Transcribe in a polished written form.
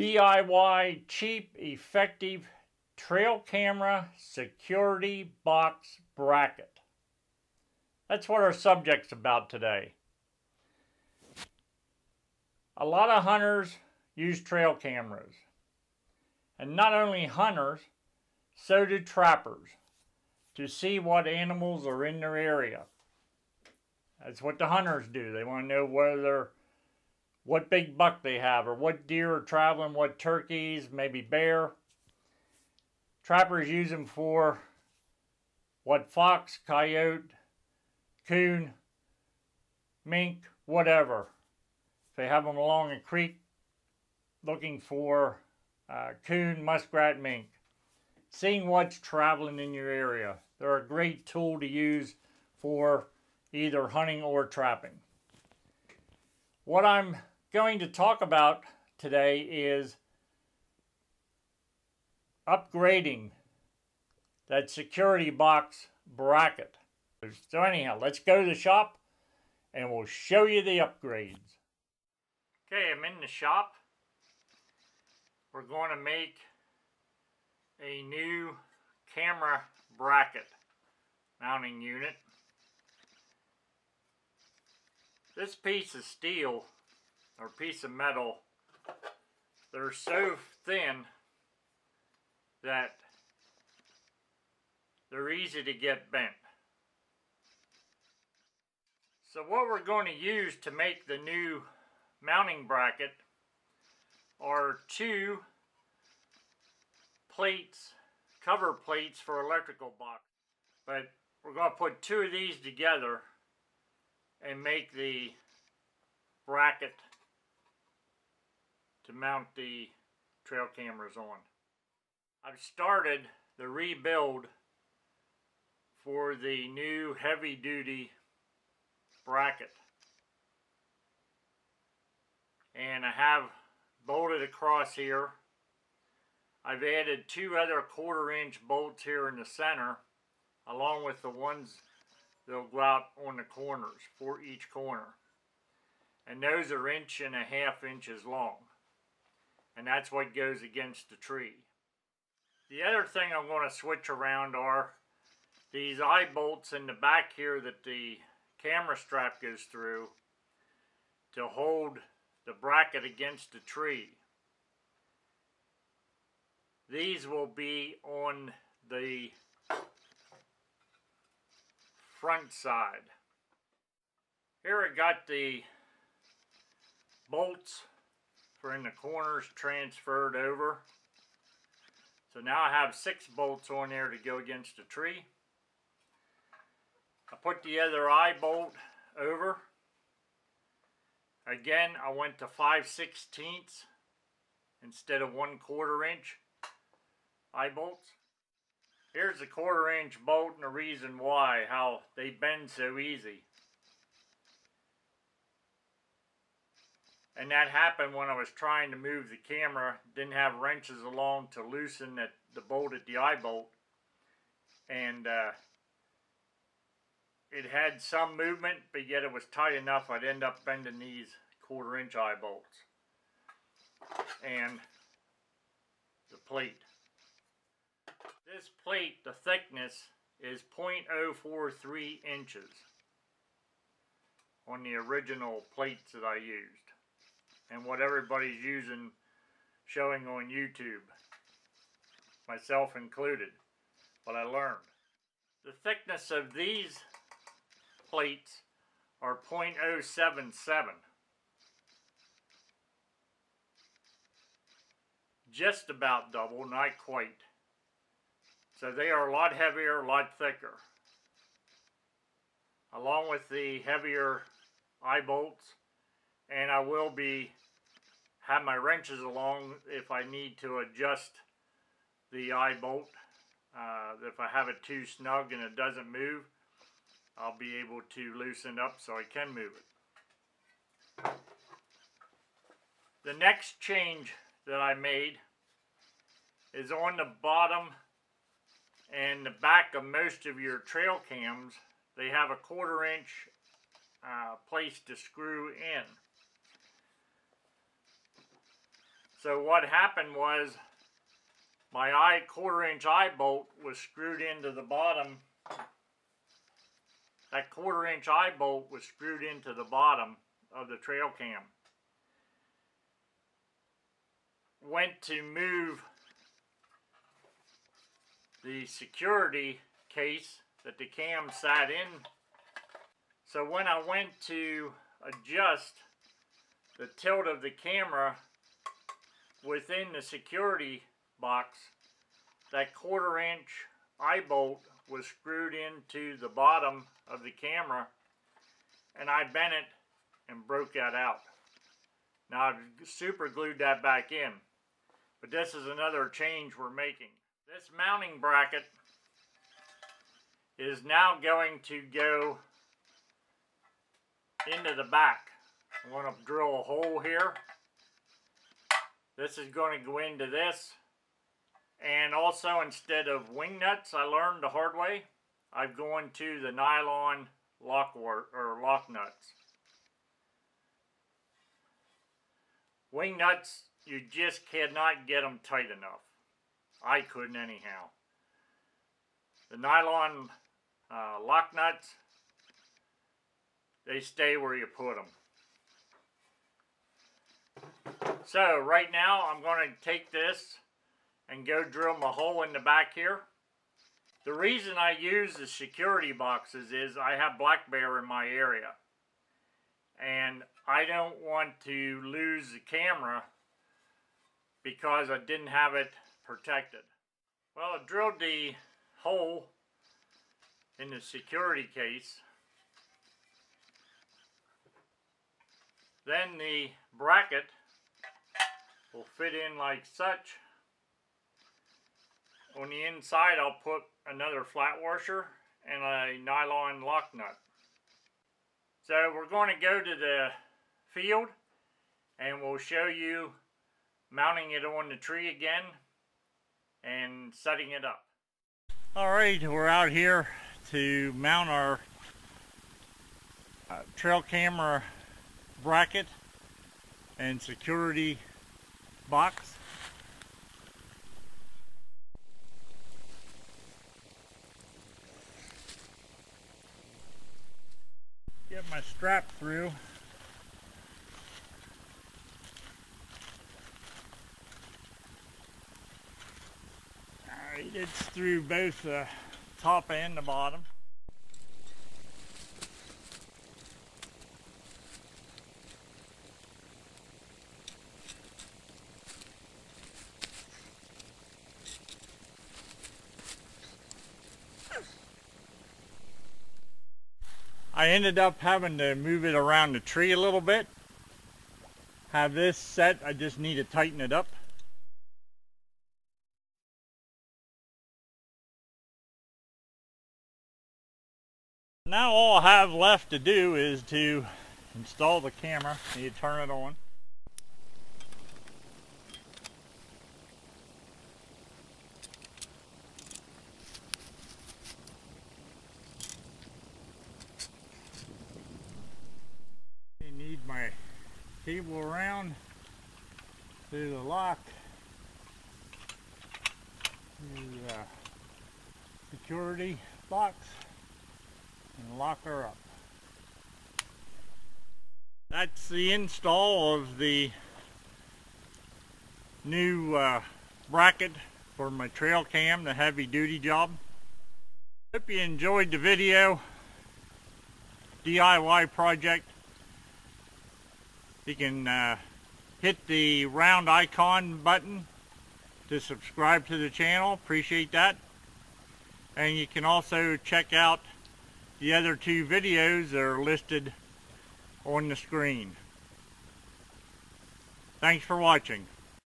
DIY cheap, effective trail camera security box bracket. That's what our subject's about today. A lot of hunters use trail cameras. And not only hunters, so do trappers, to see what animals are in their area. That's what the hunters do. They want to know what big buck they have, or what deer are traveling, what turkeys, maybe bear. Trappers use them for what fox, coyote, coon, mink, whatever. If they have them along a creek looking for coon, muskrat, mink. Seeing what's traveling in your area. They're a great tool to use for either hunting or trapping. What I'm going to talk about today is upgrading that security box bracket. So anyhow, let's go to the shop and we'll show you the upgrades. Okay, I'm in the shop. We're going to make a new camera bracket mounting unit. This piece of steel, or piece of metal, they're so thin that they're easy to get bent. So what we're going to use to make the new mounting bracket are two plates, cover plates for electrical box. But we're going to put two of these together and make the bracket to mount the trail cameras on. I've started the rebuild for the new heavy-duty bracket. And I have bolted across here. I've added two other 1/4-inch bolts here in the center, along with the ones that'll go out on the corners for each corner. And those are 1.5 inches long. And that's what goes against the tree. The other thing I'm going to switch around are these eye bolts in the back here that the camera strap goes through to hold the bracket against the tree. These will be on the front side. Here I got the bolts for in the corners transferred over. So now I have 6 bolts on there to go against the tree. I put the other eye bolt over. Again, I went to 5/16 instead of 1/4-inch eye bolts. Here's the 1/4-inch bolt and the reason why, how they bend so easy. And that happened when I was trying to move the camera. Didn't have wrenches along to loosen the bolt at the eye bolt. And it had some movement, but yet it was tight enough I'd end up bending these 1/4-inch eye bolts. And the plate. This plate, the thickness is 0.043 inches on the original plates that I used. And what everybody's using, showing on YouTube, myself included, what I learned. The thickness of these plates are 0.077. Just about double, not quite. So they are a lot heavier, a lot thicker. Along with the heavier eye bolts. And I will have my wrenches along if I need to adjust the eye bolt. If I have it too snug and it doesn't move, I'll be able to loosen up so I can move it. The next change that I made is on the bottom and the back of most of your trail cams. They have a 1/4-inch place to screw in. So what happened was my quarter-inch eye bolt was screwed into the bottom. That quarter-inch eye bolt was screwed into the bottom of the trail cam. Went to move the security case that the cam sat in. So when I went to adjust the tilt of the camera within the security box, that quarter-inch eye bolt was screwed into the bottom of the camera, and I bent it and broke that out. Now I super glued that back in, but this is another change we're making. This mounting bracket is now going to go into the back. I'm going to drill a hole here. This is going to go into this. And also, instead of wing nuts, I learned the hard way, I've gone to the nylon lock nuts. Wing nuts, you just cannot get them tight enough. I couldn't anyhow. The nylon lock nuts, they stay where you put them. So right now I'm going to take this and go drill my hole in the back here. The reason I use the security boxes is I have black bear in my area, and I don't want to lose the camera because I didn't have it protected. Well, I drilled the hole in the security case. Then the bracket will fit in like such. On the inside, I'll put another flat washer and a nylon lock nut. So we're going to go to the field and we'll show you mounting it on the tree again and setting it up. Alright, we're out here to mount our trail camera bracket and security box. Get my strap through. Alright, it's through both the top and the bottom. I ended up having to move it around the tree a little bit. Have this set, I just need to tighten it up. Now all I have left to do is to install the camera. You turn it on. Cable around through the lock, through the security box, and lock her up. That's the install of the new bracket for my trail cam, the heavy duty job. Hope you enjoyed the video, DIY project. You can hit the round icon button to subscribe to the channel. Appreciate that. And you can also check out the other two videos that are listed on the screen. Thanks for watching.